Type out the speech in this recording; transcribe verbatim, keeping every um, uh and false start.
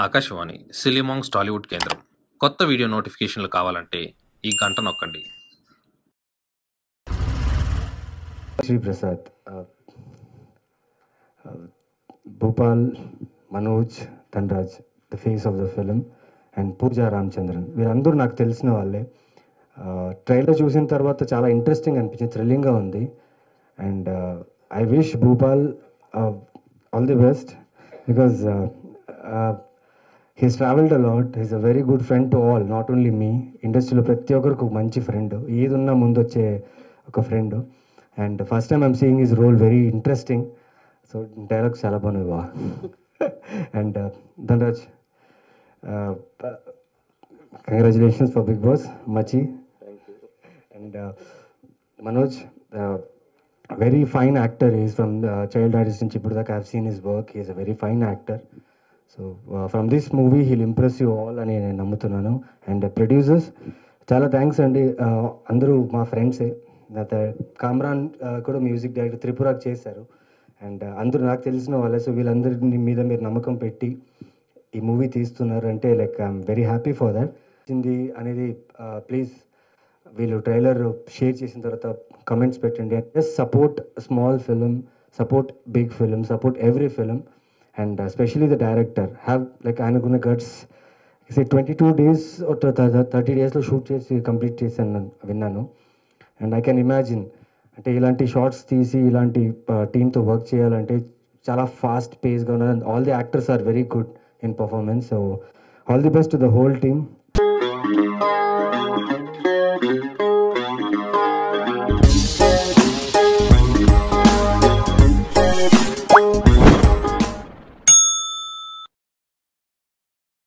Aakashi Vaani, Silly Monk's Tollywood Kendra. కొత్త video నోటిఫికేషన్లు కావాలంటే ఈ గంట నొక్కండి. Shri Prasad, Bhupal, Manoj, Dhanraj, the face of the film and Pooja Ramachandran వీరందరూ నాకు తెలిసిన వాళ్ళే. ట్రైలర్ చూసిన తర్వాత చాలా ఇంట్రెస్టింగ్ అనిపించింది, థ్రిల్లింగ్గా ఉంది. And I wish Bhupal all the best because he's traveled a lot. He's a very good friend to all, not only me. Industry lo prathi okkaru manchi friend, edunna mundu vache oka friend. And first time I'm seeing his role, very interesting. So dialogue chala banu va. And uh, Dhanraj, uh, congratulations for Big Boss Machi. Thank you. And uh, Manoj, uh, very fine actor. He is from the child artist in Chippurthak. I've seen his work. He is a very fine actor. So uh, from this movie he'll impress you all ani nenu nammutunnanu. And the producers chala thanks andi, andaru ma friends e. Kamaran kuda music director Tripuraki chesaru and andaru naaku telisina valle, so villandarni meeda meer namakam petti ee movie teestunnaru ante like I'm very happy for that indi anedi. Please veelu trailer share chesin tarvata comments pettandi. Just support small film, support big film, support every film. And especially the director, have like anaguna guts. I say twenty-two days or thirty days lo shoot chesi complete chesanu vinnanu. And I can imagine ante ilanti shots teesi ilanti team tho work cheyalante chala fast pace ga unnadu. All the actors are very good in performance, so all the best to the whole team.